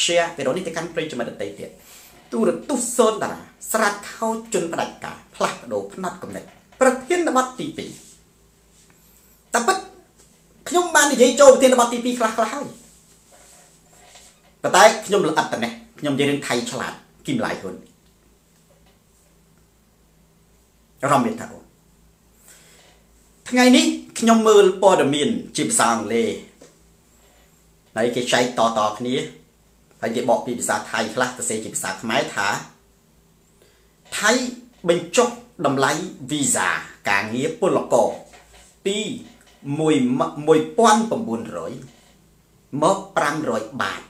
เชียเวลานี้จะการเปลี่ยนจุดมาเตะเตะตัวเด็กตุ๊กโซนดาราสลัดเข้าจนประดับกาพลัดโดพนัดกำเนิดประเทศนวัตตีปีแต่ปัจขยมบ้านที่ใจโจประเทศนวัตตีปีคลาคลาให้แต่ใต้ขยมละอัดแต่เนี่ยขยมเจริญไทยฉลาดกิมหลายคนเราเรียนทั้งหมดทั้งไงนี้ขยมมือปอดมินจีบสางเล่ในกิจใจต่อๆนี้ไอ้เด็กบอกปีภาษาไทยคลาสจะเสียภาษาไม้ถาไทยเป็นจบดำไล่วีซ่าการเงี้ยปุ่นหลอกปีมวยป้อนผมบุญร้อยเมื่อปรางร้อยบาท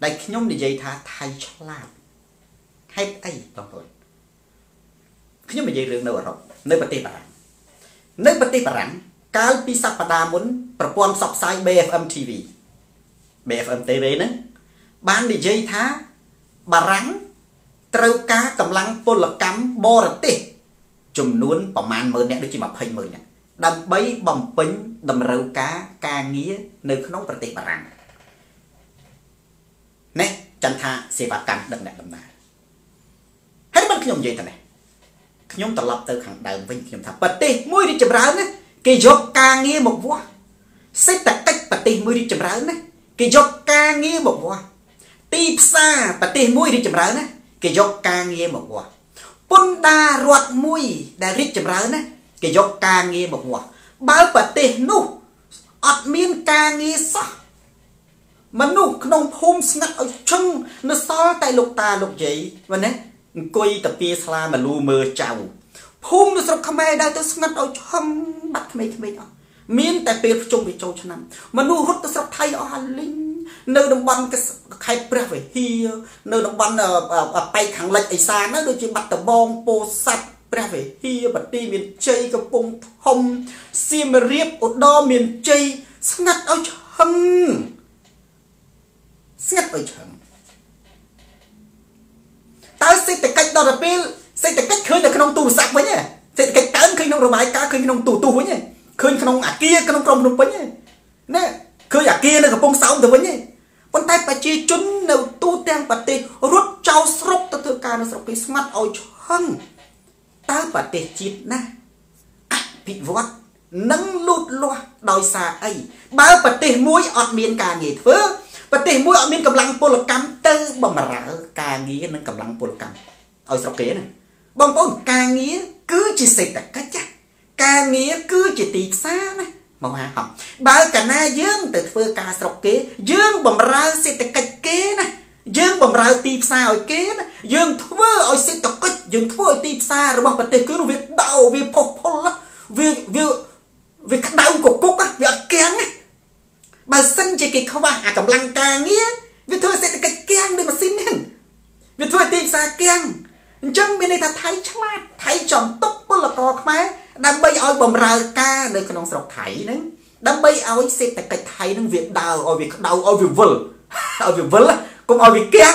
ได้ขยมในใจท้าไทยฉลาดให้ไอ้ต้องคนขยมในใจเรื่องเนื้อรบในปฏิปรังในปฏิปรังการปีศาจประดามุนประปวนสับไซเบฟเอ็มทีวีเบฟเอ็มทีวีนั้นบ้านในใจท้าบารังเต้ากากำลังปนละกำบอระติจุ่มนุ่นประมาณหมื่นเนี่ยด้วยจีมาเพ่งหมื่นเนี่ยดำใบบ่มปิ้งดำเต้ากากางเงี้ยในขนมปฏิบารังเนี่ยจันทาเสวากรรมดังเนี่ยดำนาให้มันขยมใจแต่เนี่ยขยมตลับเต้าขังดาววิ่งขยมทับปฏิมวยดิจมร้านเนี่ยกิจกางเงี้ยหมกวัวเสตตะกัดปฏิมวยดิจมร้านเนี่ยกิจการเงี้ยบอกว่าตีพซาปฏิมุ้ยริจมร้านนะกิจการเงี้ยบอกว่าปุ่นดารวดมุ้ยได้ริจมร้านนะกิจการเงี้ยบอกว่าบ้าปฏินู่อัดมีนการเงี้ยซะมนุษย์ขนมพมสนัดเอาชงนึกซ้อแต่ลูกตาลูกใหญ่วันนี้กุยตะปีสลามาลูเมอเจ้าพุ่มนึกสกขมายได้แต่สนัดเอาชงบัดขมายขมายมีนแต่เปรียบจงไปโจชนะมันดูรถตัดไทยอ๋อลิงเนื้อดำบันก็ใครเปรียบไปเฮียเนื้อดำบันไปขังเล็กไอซานนั่นโดยจีบัตตะบองโปสัตเปรียบไปเฮียบัตตีมีนใจกระปงทอมซีมเรียบอดดอมีนใจสงัดเอาชังสงัดเอาชังตาสิแต่กันตอนระเบิดสิแต่กันเคยแต่ขนมตู่สักไว้เนี่ยสิแต่กันเต้นเคยขนมระบายกาเคยขนมตู่ไว้เนี่ยเคยขนมอาเกียขนมกลมขนมปิ้งเนี่ยเคยอาเกียเนี่ยกับปงสาวแต่วันนี้คนไทยปัจจุบันเราตู้แตงปฏิรถเจ้าสรุปตัวเธอการสรุปไปสมัดเอาช่างตาปฏิจิตนะผิดวัดนังลุดล้อดอยสาไอ้บ้าปฏิมวยอดเมียนการเงี้ยเพื่อปฏิมวยอดเมียนกำลังโปรกรรมเตอร์บอมระการเงี้ยนั่งกำลังโปรกรรมเอาสรุปเก๋นะบอมปงการเงี้ยคือจิตเสกแต่ก็จะการเงี้ยคือจิตติดซาไหมมองหาหอมบ้ากันนะยื่นแต่เฟื่อการสกเกยื่นบ่มราสิแต่กัดเกนะยื่นบ่มราตีซาไอเกนะยื่นทั่วไอสิตกัดยื่นทั่วไอตีซาหรือว่าปฏิกิริยาเวียดดาวเวียดพกพลละเวียดดาวกุกกุกนะเวียดแกงนะบ้าซึ่งจะกิจเขาว่าอากำลังการเงี้ยเวียดทั่วสิแต่กัดแกงเลยมาสิ้นเนี่ยเวียดทั่วตีซาแกงจังเป็นในไทยชาติไทยจอมตุ๊กปลกอกไหมดับเบิลเอาบอมรากาในขนมสลัดไทยนั้นดับเบิลเอาเศษแต่ไก่ไทยนั้นเวียดดาวเอาเวียดดาวเอาเวียดวลเอาเวียดวลก็เอาเวียดแกง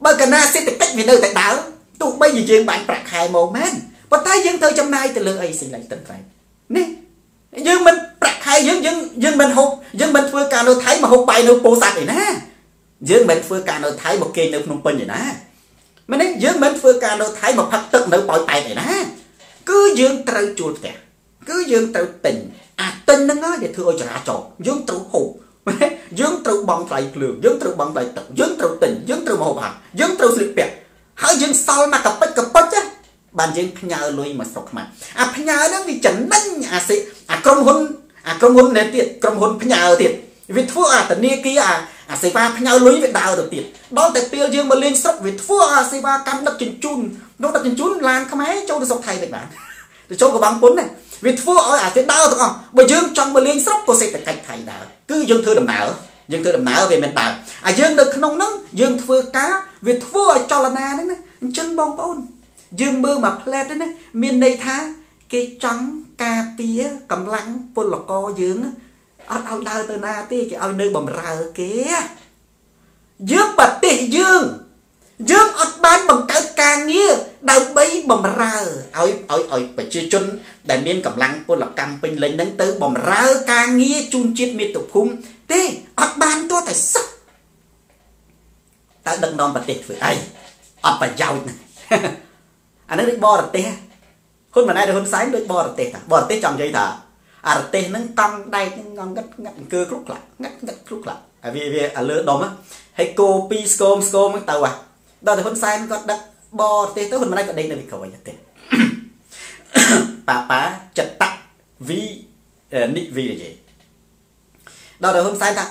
เมื่อกันน่าเศษแต่ไก่เวียดเดือดแต่ดาวตุกเบิลยืนยืนบังประคายโมเมนต์พอท้ายยืนเธอจำนายแต่เลยไอ้สิ่งไหนต่างกันนี่ยืนมันประคายยืนมันหกยืนมันเฟื่องการเราไทยมาหกใบเราโปสัตเลยนะยืนมันเฟื่องการเราไทยมาเกณฑ์เราขนมปังเลยนะมันนี่ยืนมันเฟื่องการเราไทยมาพักตึกเราปล่อยไปเลยนะcứ dương trâu chuột kìa cứ dương trâu tình à tình nó nói để thưa ôi trả trò dương trâu hụt dương trâu bong lại lường dương trâu bong lại tận dương trâu tình dương trâu màu hồng dương trâu sụp bẹt hãy dương soi mà cặp bách á bàn dương nhờ lui mà sọc mà à nhờ đó vì chẩn đánh à công hôn này tiệt công hôn nhờ tiệt vì thua à tình nia kia à à xây ba nhờ lui với đào được tiệt đó tại tiêu dương mà liên sọc vì thua à xây ba cam đập chỉnh chun nó đặt chân chún lan không ấy châu được sọc thay vậy bạn từ châu của băng cuốn này vì thua ở à thế đau được không bởi dương trong bởi liên sốc có sẽ phải thay đào cứ dương thưa đầm não về mình bảo à dương được nông nắng dương thưa cá vì thua ở châu là na đấy nè chân bong bôn dương mưa mà ple đấy nè miền đây thá cái trắng cà pía cầm lăng pôn lọc co dương ao đào từ na tê cái ao nơi bầm ra kia dương bật tê dương dương ở bán bằng cái càng nghĩa đào bấy bầm ra ôi phải chưa chun đại miên cầm lăng cô lập cam pin lên nắng tới bầm ra càng nghĩa chun chiết miệt tục hung thế ở bán tôi phải sắc ตาดังนอนปฏิฝืนไออดไปยาวนะอันนั้นเรียกบอร์เตะคนแบบไหนเดี๋ยวคนซ้ายเรียกบอร์เตะบอร์เตะจำใจเถอะอาร์เตะนั่งตั้งได้นั่งงัดงัดเกลือคลุกละงัดงัดคลุกละvì vì ở lứa đom á hay cô pi scom scom mắc tàu à đó thì con sai nó còn đặt bò tê tới hôm nay còn đây là bị cầu vậy tê papa chặt tắt vì nị vì là gì đó là hôm sai ta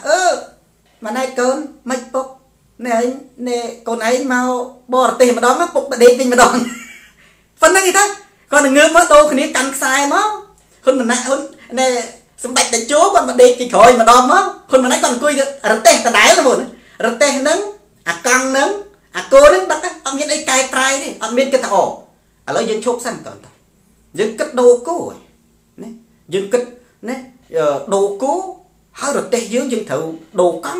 mà nay cơn mày bốc này này con ấy mau bò tê mà đón nó bốc mà đây tinh mà đón phần năng gì ta còn là người mới tô cái này cắn sai má hơn mình nãy hơn nàyสมัยแต่โจ้ก่อนมาเด็กกี่คอยมาดอมมั้งคนมาไหนก่อนคุยกันรัตเต้แต่ไหนแล้วหมดรัตเต้นั้นอากังนั้นอาโกนั้นบักอันนี้ไอ้ไก่ไตรนี่อันนี้ก็ต่อแล้วยืนโชคสั้นก่อนยืนกึศโดกูนี่ยืนกึศนี่โดกูหารัตเต้ยืนยืนเท่าโดกัง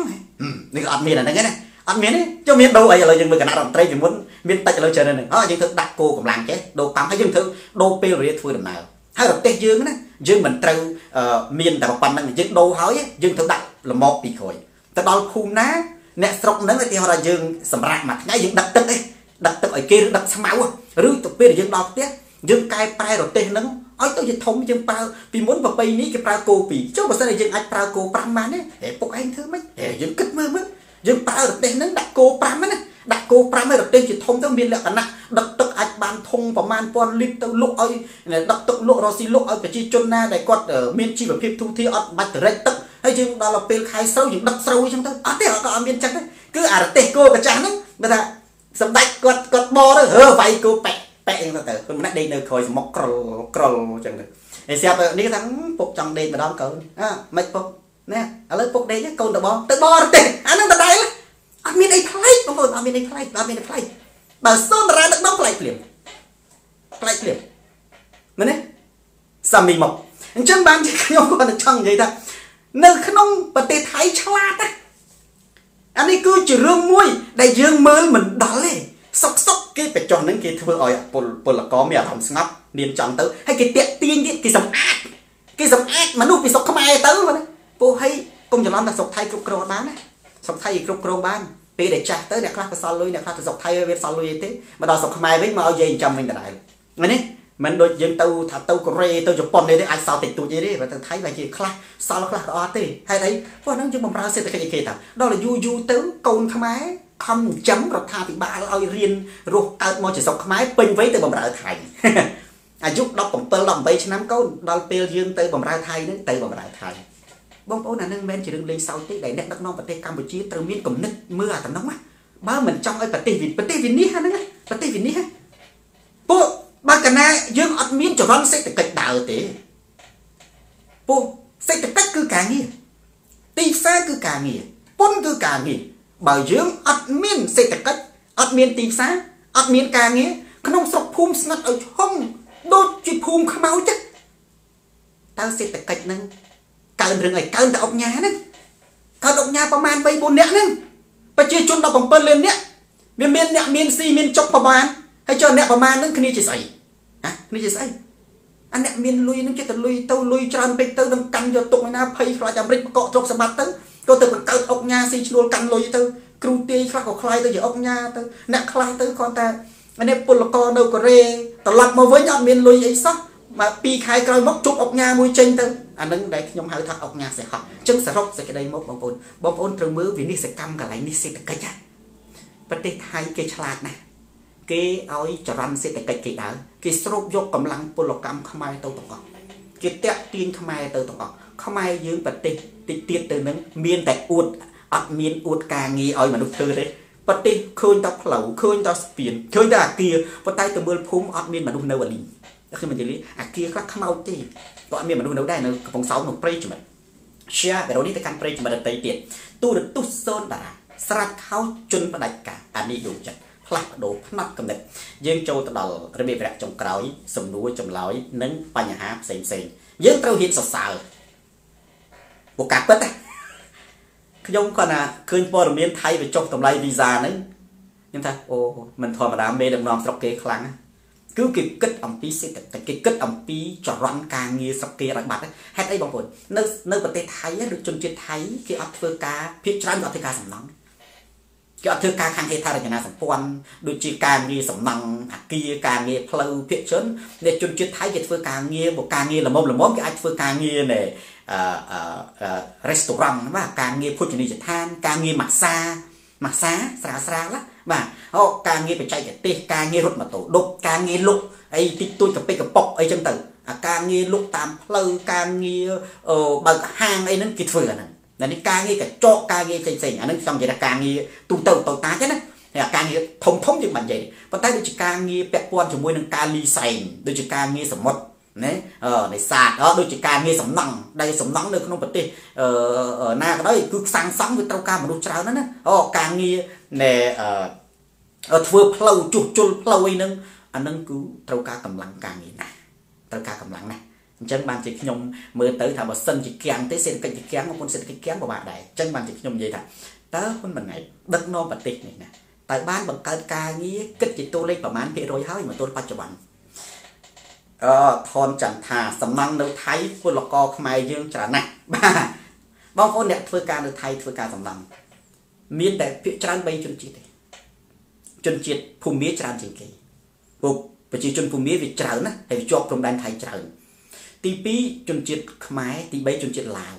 นี่ก็อันนี้นั่นไงนะอันนี้นี่เจ้ามีโดไอ้เรายืนมือกันนะรัตเต้ยืนม้วนมีแต่เราเจอเนี่ยอ๋อยืนเท่าดักกูกับหลังแกโดกังให้ยืนเท่าโดเปรี้ยทุ่ยแบบไหนหารัตเต้ยืนนะdương mình trâu miền tây bắc năng dương đô hỏi dương thượng đại là một bị khởi ta đo khu ná nẹt sọc nắng thì họ là dương sầm rạc mặt ngay dương đặt tơ ở kia đặt sầm máu rưỡi tụt bê dương đo tiếc dương cay prai rồi tê nắng ôi tôi dịch thông dương prai vì muốn vào bay ní cái prai cô vì chỗ mà sao lại dương ai prai cô pram man đấy để bốc anh thứ mấy để dương kích mưa mất dương prai rồi tê nắng đặt cô pram đấy đặt cô pram rồi tê dịch thông tới miền là cảnh nặng đặt tơ ai bàn thông vào man pon lip tơ lục ơi đặt tơ lục rồi xì lục ơi phải chi chôn na đại quạt ở miền chi và phim thu thi ở bạch rạch tơ hay chứ đó là pel khai sâu những đất sâu trong tơ ở thế ở miền chắc đấy cứ ở tê cô cả chán đấy bây giờ sầm đại quạt quạt bo đó hơ vay cô bẹ bẹ nó tới hôm nay đây nơi khơi mọc cồn cồn chẳng được để xem đi thằng phục trong đây mà đón cậu mấy phục nè ở lớp phục đây nhé cồn tơ bo tê anh nó tơ đây lắm ở miền đây thay không phải ở miền đây thay ở miền đây thayบางส่วนร้านนักน้องไกลเปลี่ยนไกลเปลี่ยนนั่นเองสามีหมกฉันบางทีเขาบอกว่าช่างใหญ่ท่าเนื้อขนมปฏิไทยฉลาดนะอันนี้คือจุดเรื่องมวยได้เยื่อเมื่อเหมือนดอลเลยซอกซอกกี่ไปจอดนั่งกี่เท่าไหร่ปนปนละก้อมีอะไรทำสงับเรียนจอดตื้อให้กี่เตะตีนกี่สมแอดมันดูไปซอกขมายตื้อมาเลยพวกให้กรมจะร้อนแต่ซอกไทยกรุบกรอบบ้านนะซอกไทยกรุบกรอบบ้านปีเด็กจัดเตอร์เด็กคลาสภาษาลุยเด็กคลาสภาษาไทยเว็บภาษาลุยเต้มาดาวสกมายวิ่งมาเอาเย็นจำมันได้อันนี้มันโดยยืนเตาถัดเตาเกรย์เตาจุดปนเลยได้ไอ้สาวติดตัวเยอะแบบไทยแบบจีคลาสสาวคลาสออเต้ให้ได้พวกนั้นจึงบำราเสร็จแต่ใครๆต่างดาวเลยยูเตาโกนขมายคำจ้ำรัฐาพิบาลเอาเรียนรู้เอามาจากสกมายเป็นไว้แต่บำราไทยอายุดอกผมเปิลดอกใบชะน้ำก้นดาวเปิลยืนเตาบำราไทยนั่นเตาบำราไทยบ้องโอ้นั่นแม่จะดึงเลงเสาตีได้แนบนักน้องประเทศกัมพูชีเติมมีดกับนึกเมื่อแต่น้องมะบ้าเหมือนจ้องไอ้ประเทศวินนี่ฮะนั่นไงประเทศวินนี่ฮะปุ๊บบ้ากันนะยื่นอัดมีดจะร้องเซ็ตแต่กระดาษเต๋อปุ๊บเซ็ตแต่ตั๊กคือการงี้ตีฟ้าคือการงี้ป้นคือการงี้บ่าวยื่นอัดมีดเซ็ตแต่กระอัดมีดตีฟ้าอัดมีดการงี้ขนมสกภูมิสนัดเอาห้องโดนจีภูมิขมเอาจั๊กตาเซ็ตแต่กระนั่งเกินเรื่องไอ้เกินแต่ออกงานนั่นเขาออกงานประมาณใบบุญเนี่ยนั่นประชาชนเราผมเปิดเรื่องเนี้ยเมียนเนี่ยเมียนซีเมียนจกประมาณให้เจ้าเนี่ยประมาณนั่นคืนนี้จะใส่ฮะนี่จะใส่อันเนี่ยเมียนลุยนั่นจะแต่ลุยเต้าลุยจานไปเต้าดังกันจะตกในน้ำเพย์คลายจำริบเกาะตกสะบัดเต้าตัวเต้าเกิดออกงานซีชนวนกันลุยเต้าครูเตี้ยคลายก็คลายเต้าอย่าออกงานเต้าเนี่ยคลายเต้าคอนแต่อันเนี่ยปนละกอนเอากระเรตลับมาไว้ยอดเมียนลุยไอ้ซะmà pi khai coi móc chụp ốc nhà môi trên tư anh đứng đây nhóm hơi thật ốc nhà sẽ học chân sẽ róc sẽ cái đây móc bông ôn trường mưa vì ní sẽ căm cả lại ní sẽ cái gì vấn đề hai cái chặt này cái ơi cho răn sẽ cái đó cái sốt vô cầm lăng polo cam không ai tao tổng cộng cái tẹt tin không ai tao tổng cộng không ai dướng vấn đề tiệt từ nắng miên tại miên uất càng nghi ơi mà nụ thơ đấy vấn đề khơi tao lẩu khơi tao biển khơi tao kia vấn tay từ mưa phun ớt miên mà nụ nâu vậy khi mình xử lý kia các khám áo thì có anh em mà đâu đây nữa phòng sáu một play cho mình share cái đó đi tới căn play cho mình tây tiền tu được tu sơn đã sát khao chân và đại cả anh đi đủ chặt lạc đồ nắp cầm địch riêng châu tao đầu rồi bị vẹt trong cào ấy sầm núi trong láo ấy nấn ba nhà há sền riêng tao hiện sờ sờ một cặp bớt này không còn là khơi bò miền Thái về trong tầm lai visa nữa nhưng ta ô mình thò mà đam mê đồng nòng sọc kế kháng cứ kịp kết ẩm phí sẽ tập cái kết ẩm phí cho rắn càng nghe sọc kia đặc bạc đấy hết ấy bằng vốn nơi bờ tây Thái được chôn chết Thái cái ấp phơi cá phía trăn ấp phơi cá sầm nắng ก็เธอการคังเฮทาร์อย่างนั้นสัมพันธ์โดยจีการมีสำนักอักกีการเงียพลูเพียชนในจุดจุดท้ายเกิดเพื่อการเงียบอกการเงียละม้อมก็อาจเพื่อการเงียในร้านอาหารว่าการเงียพูดอย่างนี้จะทานการเงียมักซาสระสระละว่าโอ้การเงียไปใจจะตีการเงียรถมาโตดบการเงียลุกไอ้ที่ตัวจะไปกับปกไอ้จังตื่นการเงียลุกตามพลูการเงียบางห้างไอ้นั้นเกิดเพื่อนั่นนั่นนี่การเงี้ยกับโจการเงี้ยเฉยๆอันนั้นสองอย่างการเงี้ยตุ่มเต่าเต่าตาใช่ไหมเนี่ยการเงี้ยทงอย่างมันใหญ่ปัจจัยโดยจากการเงี้ยแปดปอนจมูกหนึ่งการรีไซน์โดยจากการเงี้ยสมมติเนี่ยในศาสตร์โดยจากการเงี้ยสมนังได้สมนังเลยขนมปังตีหน้าก็ได้คือสังสรรค์กับเต่ากามันดูเช้านั้นนะการเงี้ยเนี่ยเฟื่อเพลาจุกจุลเพลาไอ้นั่งอันนั้นคือเต่ากากำลังการเงี้ยนะเต่ากากำลังนะจังบางทีพี่ยมเมื่อตื่นทำแบบเส้นจีเกียงเต้เส้นกันจีเกียงบางคนเส้นจีเกียงประมาณใดจังบางทีพี่ยมเยอะท่าเต้คนบางไงดักนอปติกนี่นะแต่บ้านบางการการงี้ก็จิตตัวเล็กประมาณเพียร้อยเท่าอย่างตัวปัจจุบันทอนจันทาสำนักเนื้อไทยคนละกอขมายยื่นจระหนักบางคนเนี่ยเพื่อการเนื้อไทยเพื่อการสำนักมีแต่พิจารณาไปจนจิตภูมิจารณาจริงจริงบุกไปจีจนภูมิวิจารณ์นะให้จบตรงด้านไทยจารณ์ตีปีจนจิตขมายตีใบจนจิตลาว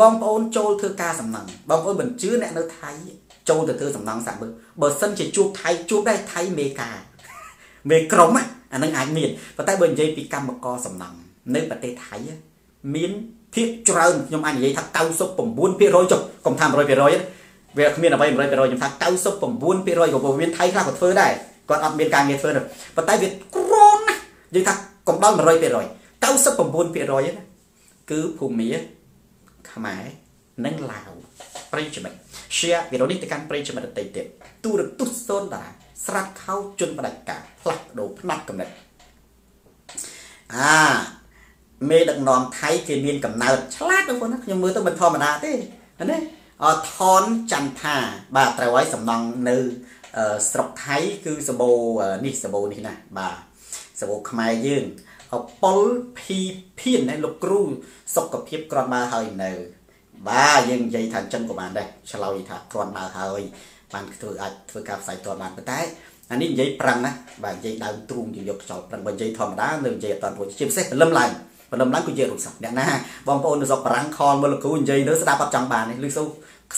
บางคนโจลเธอกาสำนักบางคนเหมือนชื้อเนี่ยเนื้อไทยโจลแต่เธอสำนักสามเบอร์เบอร์สั้นจะจูบไทยจูบได้ไทยเมกาเมกรมอ่ะอันนั้นอ่านมีนประเทศเบอร์เยปีกรรมกอสำนักในประเทศไทยมีนพิจารณ์ยมอันใหญ่ทักเก้าศพผมบุญพิโรยจบกองทำ100%เวลามีนเอาไป100%ยมทักเก้าศพผมบุญพิโรยของผมเวียนไทยคลาดกับเธอได้ก่อนอัดเมียนการเมียนเธอเนี่ยประเทศเวียดกรอนนะยมทักกองด้าน100%เต้าสปมบุญเปรียรอยนะคือภูมิขมายนั่งลาวปริจมัยเชียเวลานี้แต่การปริจมัยติดตูดตุสโซนด่าสลัดเข้าจนประดับกาพลัดโดพลัดกำเนิดเมดังนอนไทยเกมีนกับนาฉลาดทุกคนนะยังมือต้องบรรทอมนาเต้อันนี้ทอนจันทาบาตรไว้สำนองเนื้อสลัดไทยคือสบู่นี่สบู่นี่นะบาสบู่ขมายยื่นปลพีเพียนในลูกครูสกปรกกรอนมาเฮยเนอบ้ายังใจทางจังกับมันได้เฉลยทางกรอนมาเฮยมันคืออาจเพื่อการใส่ตัวมันไปได้อันนี้ใจปรังนะบางใจดาวตรุงอยู่ยกจอบปรังบางใจธรรมดาหนึ่งใจตอนปวดชิมเซ็ตเป็นลำลายเป็นลำลายกูเจอหลุดสักเนี่ยนะบางคนสกปรังคอนบางลูกครูใจเนื้อสตาร์ปัจจังบานนี่ลึกสู้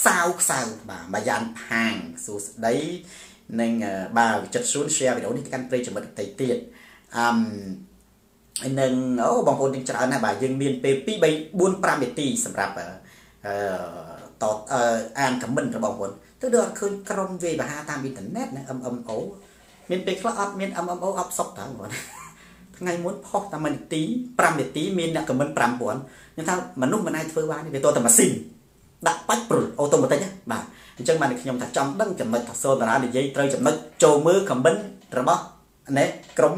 สาวบางยันห่างสู้ได้ในบางจัดส่วนเชียร์ไปโดนที่การเตะจะมันเตะเตี้ยอันนึงบางคนยังจะอ่านนะบ่ายยังมีนเปปี้ใบบุญปรามิตีสำหรับต่ออ่านคำมันกับบางคนตัวเดือดคืนกรมเวบาฮาตามอินเทอร์เน็ตนะโอ้มีนเปคลาอัพมีนโอ้อัพซอกต่างกันทั้งไงม้วนพอกตามมันตีปรามิตีมีนเนี่ยคำมันปรามปวนยังเท่ามนุษย์มันไอเฟอร์วานี่เป็นตัวแต่มาซินดักปัดปลุกโอตัวมันแต่เนี่ยบ่าจังมันขยมถัดจอมดั้งจำมันถัดโซนร้านเดี๋ยวยัยเตยจำมันโจมือคำมันระบอันนี้กรม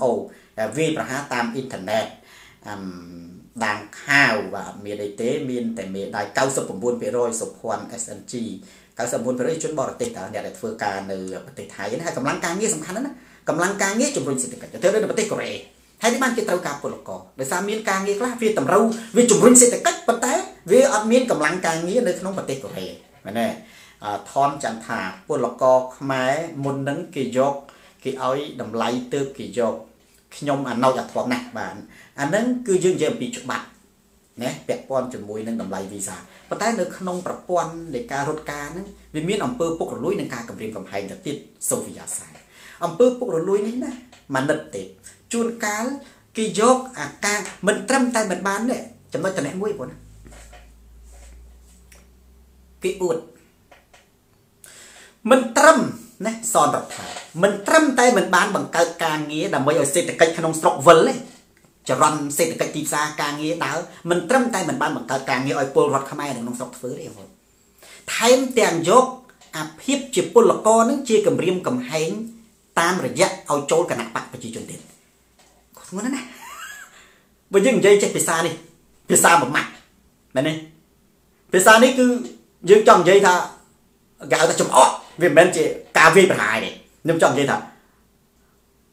โอวีประหาตามอินเทอร์เน็ตดังข่าวว่ามีได้เตมีนแต่มีได้เก้าสิบผมบุญไปโรยสุขวัญ SNG เก้าสิบบุญไปโรยชุดบอลติดแต่เนี่ยได้เฟื่องการในประเทศไทยนะฮะกำลังการเงี้ยสำคัญนะกำลังการเงี้ยจุดบริสุทธิ์กันจะเท่าไรในประเทศเกาหลีไทยที่บ้านกิจเตาการปลุกก่อโดยสามีการเงี้ยกล้าวีตำเราวีจุดบริสุทธิ์กันประเทศวีอัดมีนกำลังการเงี้ยในขนมประเทศเกาหลีนั่นแหละทอนจันทาปลุกก่อแม้มุนนั้นกิจกกิอ้อยดำไหลเติบกิจกขยมอันเราอยากทำหนักบ้านอันนั้นคือยื่นเยี่ยมปีจุบันเนี่ยแปะปอนจมูกนั่งดำไรวีซ่าประเทศเนื้อขนมประปอนในการรถการนั้นวิมีนอำเภอปุกรุ่ยในการกำเรียมกำแพงจากติดโซเวียตสายอำเภอปุกรุ่ยนี่นะมันนัดติดจูนการกิโยกอาการมันตรมใจมันบ้านเนี่ยจำนวนจะแหนมวยปนกิอุดมันตรมนะซอนแบบถ่ายมันตรมใจมันบ้านบังเกิดการงี้ดำไปเอาเศรษฐกิจขนมสตรอกเวลเลยจะรันเศรษฐกิจตีซาการงี้ดาวมันตรมใจมันบ้านบังเกิดการงี้ไอ้ปูรอดขมายหนึ่งนมสตรอกเฟื่อเลยคนไทม์เตียงยกอาพิบจีปูละก้อนนึงจีกำเรียมกำแหงตามระยะเอาโจลกันหนักปักไปจีจนเด่นขอโทษนะวันยิ่งใจจะพิซานี่พิซาแบบใหม่แบบนี้พิซานี่คือยิ่งจังใจท่ากาวตาจมอวิมันจะกาเวปหายเนี่ยน้ำจอมใจถัด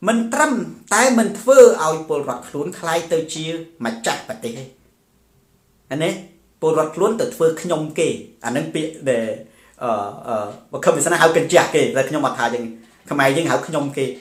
มันตรมแต่มันเฟื่อเอาปลอดคลุ้นคลายเตจีมาจับปฏิให้อันนี้ปลอดคลุ้นเตเฟื่อขยมเกอันนั้นเปียเด không sao háo cần trả kì là nhom mặt thà chẳng không ai nhưng háo nhom kì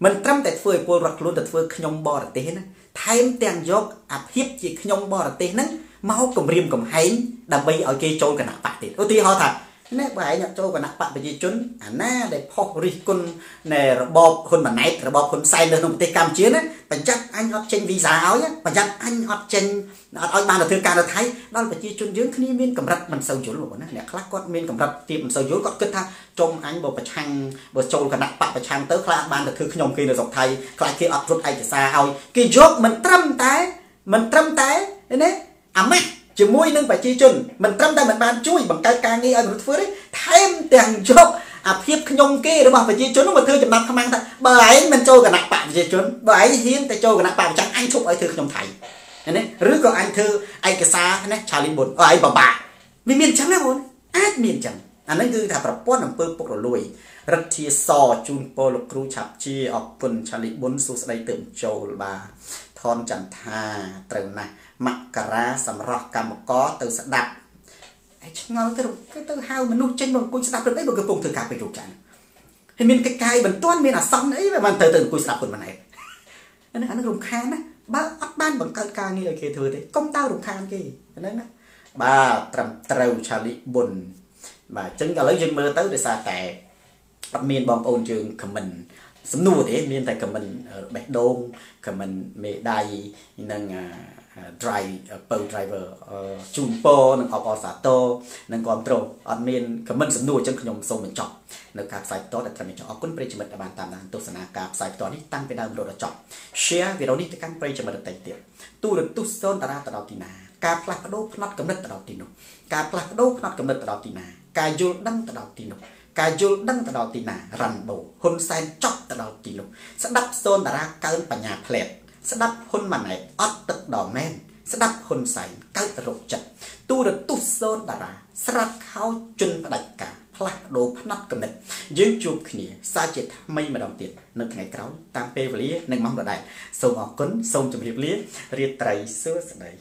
mình trăm tệ phơi bồi rắc luôn tệ phơi nhom bò tệ hết thái tiền gióc áp hiếp chỉ nhom bò tệ nấng máu cầm riềm cầm hay đầm bay ở kia trôi cả nạp bạc tiền ôi họ thật nè bài nhạc trôi cả nạp bạc bây giờ chốn nè để phong ri con nè bò con mà nấy bò con sai lên không tê cam chiến á phải chắc anh học trên visa áo nhá phải chắc anh học trên ở ban là thương ca là thái đó là bây giờ chốn dướng khi miên cầm rắc mình sâu chuối luôn nè khát con miên cầm rắc tìm sâu chuối con kết tha trong anh bộ trang bộ trôi cả nạp bạc trang tới khát ban là thương nhom kia là dọc thầy khát kia học rút ai thì xa ao kia job mình trăm tái đấy à mẹ chỉ mui nâng phải chi chun mình trăm tay mình ban chui bằng cái càng nghi ở một phước đấy thêm tiền chốt à hiệp nhông kia đúng không phải chi chun nó mà thưa chậm nặng không mang ta bởi mình trôi cả nặng bạc chi chun bởi hiến tay trôi cả nặng bạc chắc anh chụp ở thưa nhông thầy đấy rứa còn anh thưa anh cái xa đấy chào linh bồn ai bà mình miền trắng đấy hồn át miền trắng anh ấy cứ thả vào pon làm bơm bốc lùi rất chi so chun po lục cru chập chi ở phần chào linh bồn xuống đây tưởng trầu bà thon chẳng tha trần này mặc cả sầm rọ cầm có từ sạt đập ngon cái từ hao mình nuôi trên một cối sạt được đấy một cái vùng thử cả về chủ trạng thì mình cái cài mình toan mình là xong đấy mà từ cối sạt của mình này anh rùng khan á ba ban bằng cái cài như là kia thừa đấy công tao rùng khan kì đấy nè ba trầm trầu trà lị buồn mà chính là lấy dân mơ tới để xa tệ miền bom ôn trường của mình sấm nua thế miền tại của mình bạch đôn của mình mẹ đài nâng driver จูนโปនឹងអបអសាទោនឹងគំត្រួតអត់មាន ស្ដាប់ហ៊ុនម៉ាណែតអត់ទឹកដរមែនស្ដាប់ហ៊ុនសែនចប់តដល់ទីនោះការយល់ដឹងតដល់ទីនោះយើងជួបគ្នាសាជាថ្មីម្ដងទៀតនៅថ្ងៃក្រោយតាមពេលវេលានិងម៉ោងដដែលសូមអរគុណសូមជម្រាបលារាត្រីសួស្ដី